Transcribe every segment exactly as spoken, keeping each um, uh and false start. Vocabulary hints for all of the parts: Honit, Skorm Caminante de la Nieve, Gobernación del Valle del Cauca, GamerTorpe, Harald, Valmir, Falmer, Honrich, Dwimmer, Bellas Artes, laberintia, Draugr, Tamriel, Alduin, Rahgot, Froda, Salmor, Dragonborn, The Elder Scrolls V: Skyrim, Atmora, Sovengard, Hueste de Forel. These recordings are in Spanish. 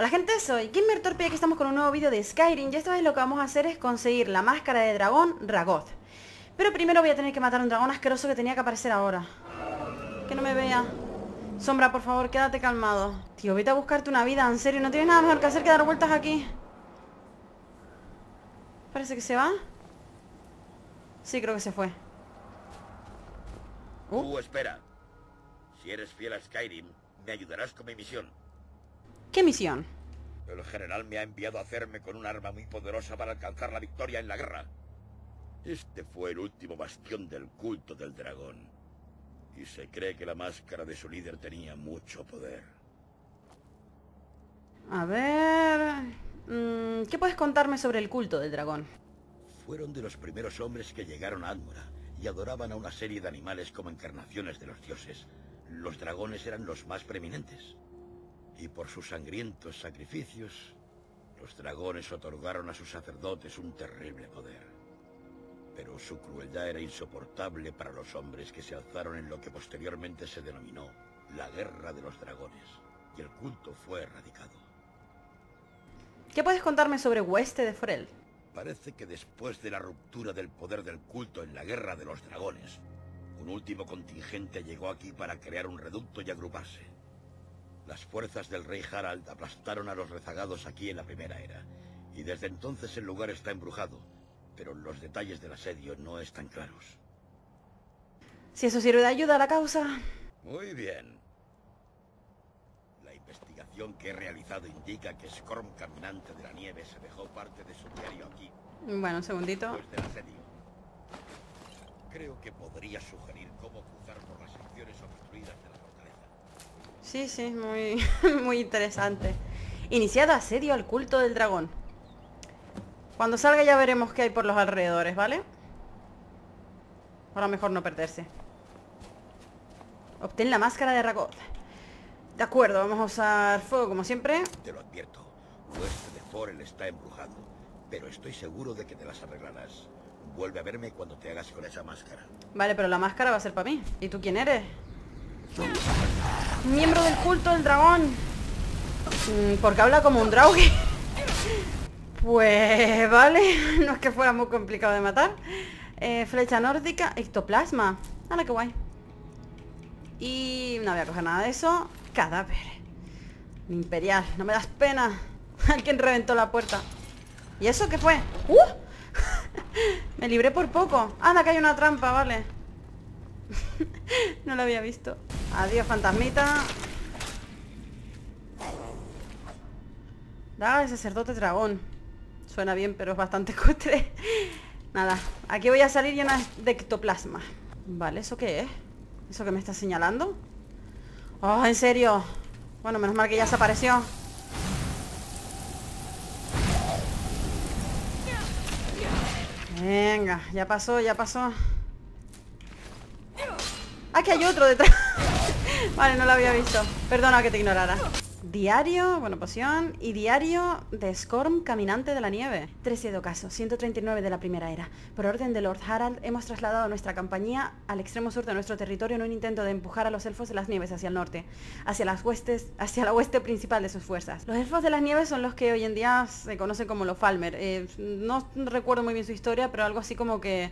Hola gente, soy GamerTorpe y aquí estamos con un nuevo vídeo de Skyrim. Y esta vez lo que vamos a hacer es conseguir la máscara de dragón Rahgot. Pero primero voy a tener que matar a un dragón asqueroso que tenía que aparecer ahora. Que no me vea. Sombra, por favor, quédate calmado. Tío, vete a buscarte una vida, en serio. No tienes nada mejor que hacer que dar vueltas aquí. Parece que se va. Sí, creo que se fue. Uh, uh espera. Si eres fiel a Skyrim, me ayudarás con mi misión. ¿Qué misión? El general me ha enviado a hacerme con un arma muy poderosa para alcanzar la victoria en la guerra. Este fue el último bastión del culto del dragón. Y se cree que la máscara de su líder tenía mucho poder. A ver... ¿Qué puedes contarme sobre el culto del dragón? Fueron de los primeros hombres que llegaron a Atmora y adoraban a una serie de animales como encarnaciones de los dioses. Los dragones eran los más preeminentes. Y por sus sangrientos sacrificios, los dragones otorgaron a sus sacerdotes un terrible poder. Pero su crueldad era insoportable para los hombres que se alzaron en lo que posteriormente se denominó la Guerra de los Dragones, y el culto fue erradicado. ¿Qué puedes contarme sobre Hueste de Forel? Parece que después de la ruptura del poder del culto en la Guerra de los Dragones, un último contingente llegó aquí para crear un reducto y agruparse. Las fuerzas del rey Harald aplastaron a los rezagados aquí en la primera era, y desde entonces el lugar está embrujado, pero los detalles del asedio no están claros. Si eso sirve de ayuda a la causa. Muy bien. La investigación que he realizado indica que Skorm Caminante de la Nieve se dejó parte de su diario aquí. Bueno, un segundito. Después del asedio. Creo que podría sugerir cómo cruzar por las secciones obstruidas de la... Sí, sí, muy, muy interesante. Iniciado asedio al culto del dragón. Cuando salga ya veremos qué hay por los alrededores, ¿vale? Ahora mejor no perderse. Obtén la máscara de Rahgot. De acuerdo, vamos a usar fuego como siempre. Te lo advierto, Hueste de Forel está embrujado, pero estoy seguro de que te las arreglarás. Vuelve a verme cuando te hagas con esa máscara. Vale, pero la máscara va a ser para mí. ¿Y tú quién eres? Miembro del culto del dragón. Porque habla como un drauge. Pues vale. No es que fuera muy complicado de matar. eh, Flecha nórdica, ectoplasma. Hala, qué guay. Y no voy a coger nada de eso. Cadáver imperial, no me das pena. Alguien reventó la puerta. ¿Y eso qué fue? ¡Uh! Me libré por poco. Anda, que hay una trampa, vale. No lo había visto. Adiós, fantasmita. Daga de sacerdote dragón. Suena bien, pero es bastante cutre. Nada, aquí voy a salir llena de ectoplasma. Vale, ¿eso qué es? ¿Eso que me está señalando? Oh, en serio. Bueno, menos mal que ya se apareció. Venga, ya pasó, ya pasó. Ah, que hay otro detrás. Vale, no lo había visto. Perdona que te ignorara. Diario, bueno, poción. Y diario de Skorm, Caminante de la Nieve. trece de ocaso, ciento treinta y nueve de la primera era. Por orden de Lord Harald, hemos trasladado nuestra compañía al extremo sur de nuestro territorio en un intento de empujar a los elfos de las nieves hacia el norte, hacia las huestes, hacia la hueste principal de sus fuerzas. Los elfos de las nieves son los que hoy en día se conocen como los Falmer. Eh, no recuerdo muy bien su historia, pero algo así como que...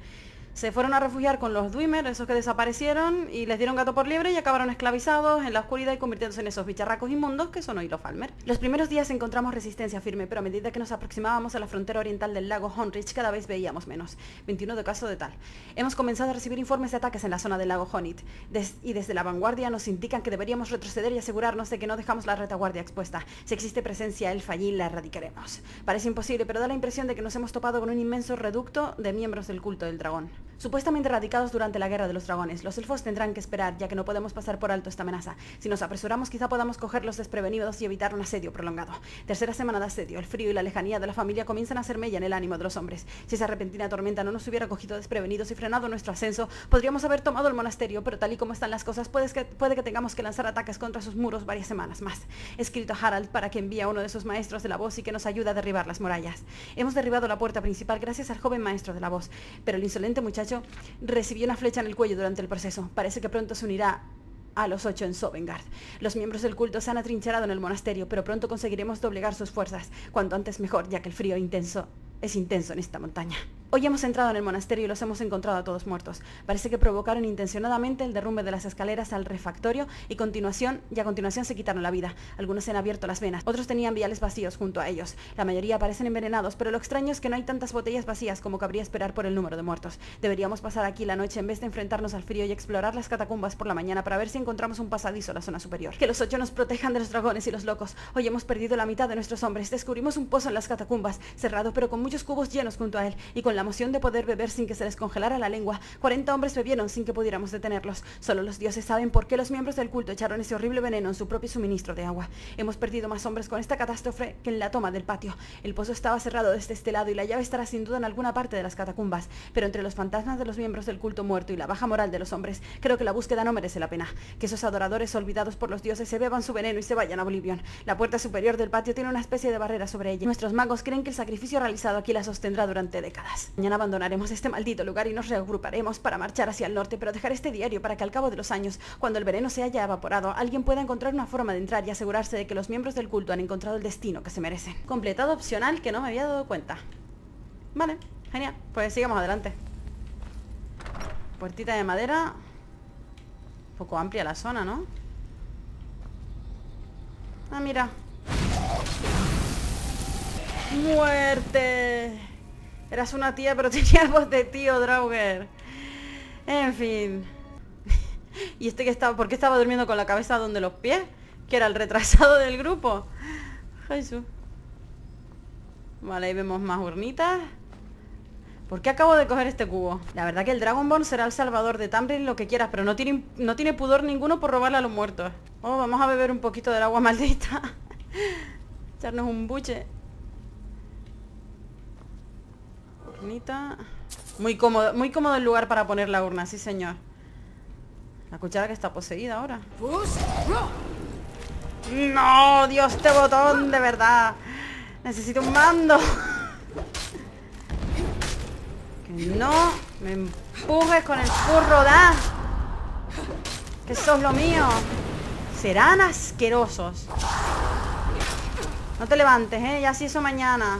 se fueron a refugiar con los Dwimmer, esos que desaparecieron, y les dieron gato por liebre y acabaron esclavizados en la oscuridad y convirtiéndose en esos bicharracos inmundos que son hoy los Falmer. Los primeros días encontramos resistencia firme, pero a medida que nos aproximábamos a la frontera oriental del lago Honrich cada vez veíamos menos. veintiuno de caso de tal. Hemos comenzado a recibir informes de ataques en la zona del lago Honit, des y desde la vanguardia nos indican que deberíamos retroceder y asegurarnos de que no dejamos la retaguardia expuesta. Si existe presencia elfa allí, la erradicaremos. Parece imposible, pero da la impresión de que nos hemos topado con un inmenso reducto de miembros del culto del dragón. Supuestamente erradicados durante la guerra de los dragones. Los elfos tendrán que esperar, ya que no podemos pasar por alto esta amenaza. Si nos apresuramos, quizá podamos cogerlos desprevenidos y evitar un asedio prolongado. Tercera semana de asedio. El frío y la lejanía de la familia comienzan a hacer mella en el ánimo de los hombres. Si esa repentina tormenta no nos hubiera cogido desprevenidos y frenado nuestro ascenso, podríamos haber tomado el monasterio, pero tal y como están las cosas, puede que, puede que tengamos que lanzar ataques contra sus muros varias semanas más. He escrito a Harald para que envíe a uno de sus maestros de la voz y que nos ayude a derribar las murallas. Hemos derribado la puerta principal gracias al joven maestro de la voz, pero el insolente muchacho recibió una flecha en el cuello durante el proceso. Parece que pronto se unirá a los ocho en Sovengard. Los miembros del culto se han atrincherado en el monasterio, pero pronto conseguiremos doblegar sus fuerzas. Cuanto antes mejor, ya que el frío intenso es intenso en esta montaña. Hoy hemos entrado en el monasterio y los hemos encontrado a todos muertos. Parece que provocaron intencionadamente el derrumbe de las escaleras al refectorio y, continuación, y a continuación se quitaron la vida. Algunos se han abierto las venas, otros tenían viales vacíos junto a ellos. La mayoría parecen envenenados, pero lo extraño es que no hay tantas botellas vacías como cabría esperar por el número de muertos. Deberíamos pasar aquí la noche en vez de enfrentarnos al frío y explorar las catacumbas por la mañana para ver si encontramos un pasadizo a la zona superior. Que los ocho nos protejan de los dragones y los locos. Hoy hemos perdido la mitad de nuestros hombres. Descubrimos un pozo en las catacumbas, cerrado pero con muchos cubos llenos junto a él, y con la emoción de poder beber sin que se les congelara la lengua. cuarenta hombres bebieron sin que pudiéramos detenerlos. Solo los dioses saben por qué los miembros del culto echaron ese horrible veneno en su propio suministro de agua. Hemos perdido más hombres con esta catástrofe que en la toma del patio. El pozo estaba cerrado desde este lado y la llave estará sin duda en alguna parte de las catacumbas, pero entre los fantasmas de los miembros del culto muerto y la baja moral de los hombres, creo que la búsqueda no merece la pena. Que esos adoradores olvidados por los dioses se beban su veneno y se vayan a Oblivion. La puerta superior del patio tiene una especie de barrera sobre ella. Nuestros magos creen que el sacrificio realizado aquí la sostendrá durante décadas. Mañana abandonaremos este maldito lugar y nos reagruparemos para marchar hacia el norte, pero dejaré este diario para que al cabo de los años, cuando el veneno se haya evaporado, alguien pueda encontrar una forma de entrar y asegurarse de que los miembros del culto han encontrado el destino que se merecen. Completado opcional que no me había dado cuenta. Vale, genial, pues sigamos adelante. Puertita de madera. Un poco amplia la zona, ¿no? Ah, mira. ¡Muerte! Eras una tía, pero tenías voz de tío, Draugr. En fin. ¿Y este que estaba? ¿Por qué estaba durmiendo con la cabeza donde los pies? Que era el retrasado del grupo. Jesús. Vale, ahí vemos más urnitas. ¿Por qué acabo de coger este cubo? La verdad que el Dragonborn será el salvador de Tamriel, lo que quieras, pero no tiene, no tiene pudor ninguno por robarle a los muertos. Oh, vamos a beber un poquito del agua maldita. Echarnos un buche. Muy cómodo, muy cómodo el lugar para poner la urna, sí señor. La cuchara que está poseída ahora. No, Dios, este botón, de verdad. Necesito un mando. Que no me empujes con el furro, da. Que sos lo mío. Serán asquerosos. No te levantes, eh, ya sí eso mañana.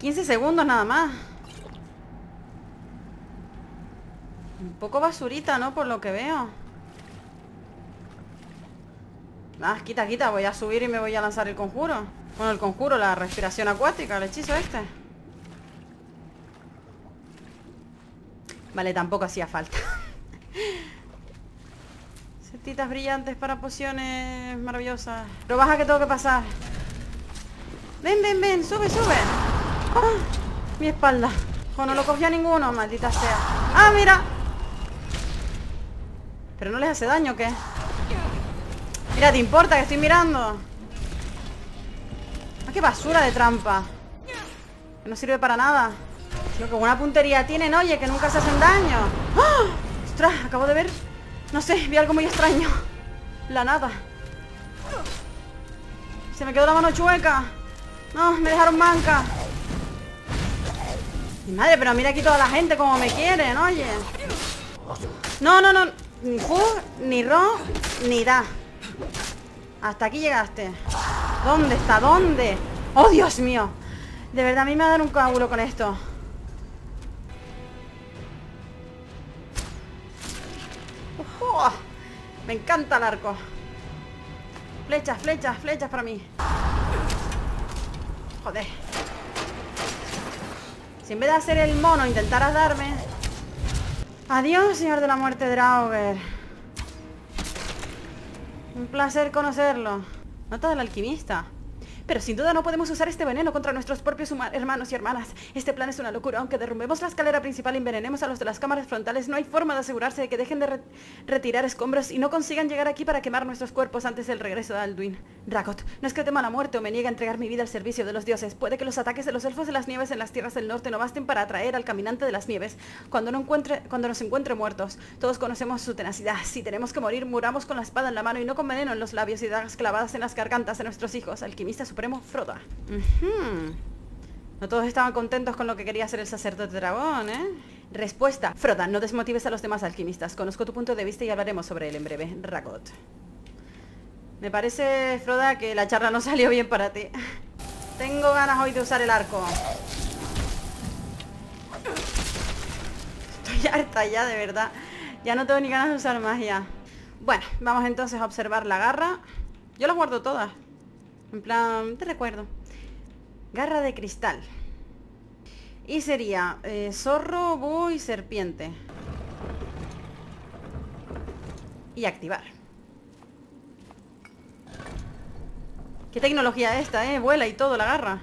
quince segundos nada más. Un poco basurita, ¿no? Por lo que veo. Ah, quita, quita. Voy a subir y me voy a lanzar el conjuro. Bueno, el conjuro, la respiración acuática, el hechizo este. Vale, tampoco hacía falta. Setitas brillantes para pociones maravillosas. Pero baja que tengo que pasar. Ven, ven, ven. Sube, sube. ¡Oh! Mi espalda. ¡Oh, no lo cogía ninguno! Maldita sea. ¡Ah, mira! ¿Pero no les hace daño o qué? Mira, ¿te importa que estoy mirando? ¡Ah, qué basura de trampa! Que no sirve para nada. Tío, qué buena puntería tienen, oye, que nunca se hacen daño. ¡Oh! ¡Ostras! Acabo de ver... No sé, vi algo muy extraño. La nada. Se me quedó la mano chueca. No, me dejaron manca. Mi madre, pero mira aquí toda la gente como me quieren, oye. No, no, no. Ni ju, ni ro, ni da. Hasta aquí llegaste. ¿Dónde está? ¿Dónde? ¡Oh, Dios mío! De verdad, a mí me va a dar un coágulo con esto. ¡Oh! Me encanta el arco. Flechas, flechas, flechas para mí. Joder. Si en vez de hacer el mono intentaras darme... Adiós, señor de la muerte, Draugr. Un placer conocerlo. Nota del alquimista. Pero sin duda no podemos usar este veneno contra nuestros propios hermanos y hermanas. Este plan es una locura. Aunque derrumbemos la escalera principal y envenenemos a los de las cámaras frontales, no hay forma de asegurarse de que dejen de re retirar escombros y no consigan llegar aquí para quemar nuestros cuerpos antes del regreso de Alduin. Rahgot, no es que tema la muerte o me niegue a entregar mi vida al servicio de los dioses. Puede que los ataques de los elfos de las nieves en las tierras del norte no basten para atraer al caminante de las nieves cuando, no encuentre, cuando nos encuentre muertos. Todos conocemos su tenacidad. Si tenemos que morir, muramos con la espada en la mano y no con veneno en los labios y dagas clavadas en las gargantas de nuestros hijos. Alquimista supremo Froda. Uh-huh. No todos estaban contentos con lo que quería hacer el sacerdote dragón, ¿eh? Respuesta. Froda, no desmotives a los demás alquimistas. Conozco tu punto de vista y hablaremos sobre él en breve. Rahgot. Me parece, Froda, que la charla no salió bien para ti. Tengo ganas hoy de usar el arco. Estoy harta ya, de verdad. Ya no tengo ni ganas de usar magia. Bueno, vamos entonces a observar la garra. Yo las guardo todas. En plan, te recuerdo. Garra de cristal. Y sería eh, zorro, búho y serpiente. Y activar. Qué tecnología esta, eh. Vuela y todo, la garra.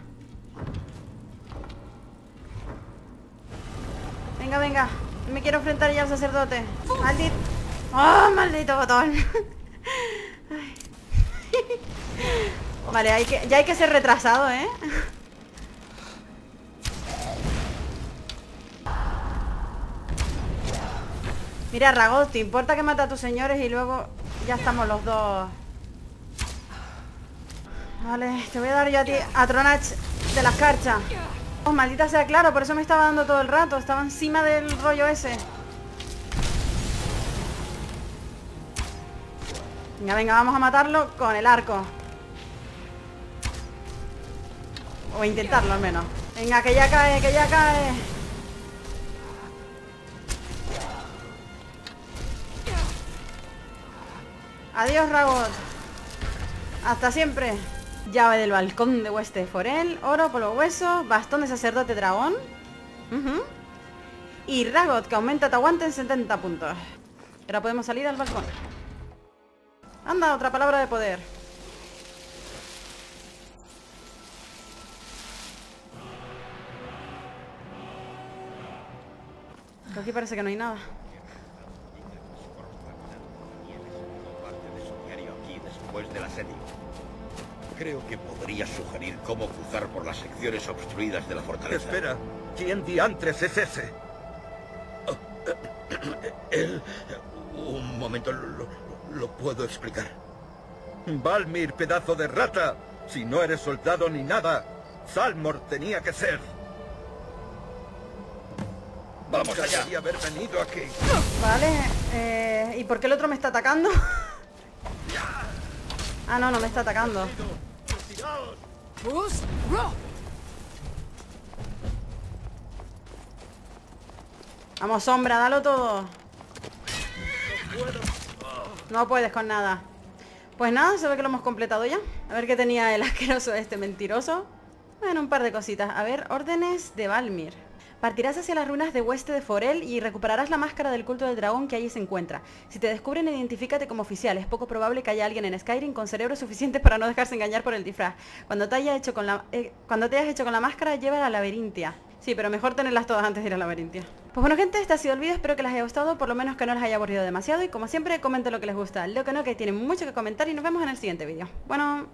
Venga, venga. Me quiero enfrentar ya al sacerdote. Maldito. ¡Oh, maldito botón! Vale, hay que... ya hay que ser retrasado, ¿eh? Mira, Rahgot, ¿te importa que mata a tus señores y luego ya estamos los dos? Vale, te voy a dar yo a ti a Tronach de las carchas. Oh, maldita sea, claro, por eso me estaba dando todo el rato. Estaba encima del rollo ese. Venga, venga, vamos a matarlo con el arco. O intentarlo al menos. Venga, que ya cae, que ya cae. Adiós, Rahgot. Hasta siempre. Llave del balcón de Hueste de Forel. Oro, polvo hueso. Bastón de sacerdote dragón. Uh-huh. Y Rahgot, que aumenta tu aguante en setenta puntos. Ahora podemos salir al balcón. Anda, otra palabra de poder. Pero aquí parece que no hay nada. Después del asedio, creo que podría sugerir cómo cruzar por las secciones obstruidas de la fortaleza. Espera, ¿quién diantres es ese? Él... Un momento, lo, lo puedo explicar. Valmir, pedazo de rata. Si no eres soldado ni nada, Salmor tenía que ser. Vamos allá. Debería haber venido aquí. Vale, eh, ¿y por qué el otro me está atacando? Ah, no, no me está atacando. Vamos, sombra, dalo todo. No puedes con nada. Pues nada, se ve que lo hemos completado ya. A ver qué tenía el asqueroso este mentiroso. Bueno, un par de cositas. A ver, órdenes de Valmir. Partirás hacia las ruinas de Hueste de Forel y recuperarás la máscara del culto del dragón que allí se encuentra. Si te descubren, identifícate como oficial. Es poco probable que haya alguien en Skyrim con cerebro suficiente para no dejarse engañar por el disfraz. Cuando te, haya hecho con la, eh, cuando te hayas hecho con la máscara, lleva la laberintia. Sí, pero mejor tenerlas todas antes de ir a la laberintia. Pues bueno, gente, este ha sido el vídeo. Espero que les haya gustado, por lo menos que no les haya aburrido demasiado. Y como siempre, comenten lo que les gusta. Lo que no, que tienen mucho que comentar y nos vemos en el siguiente vídeo. Bueno...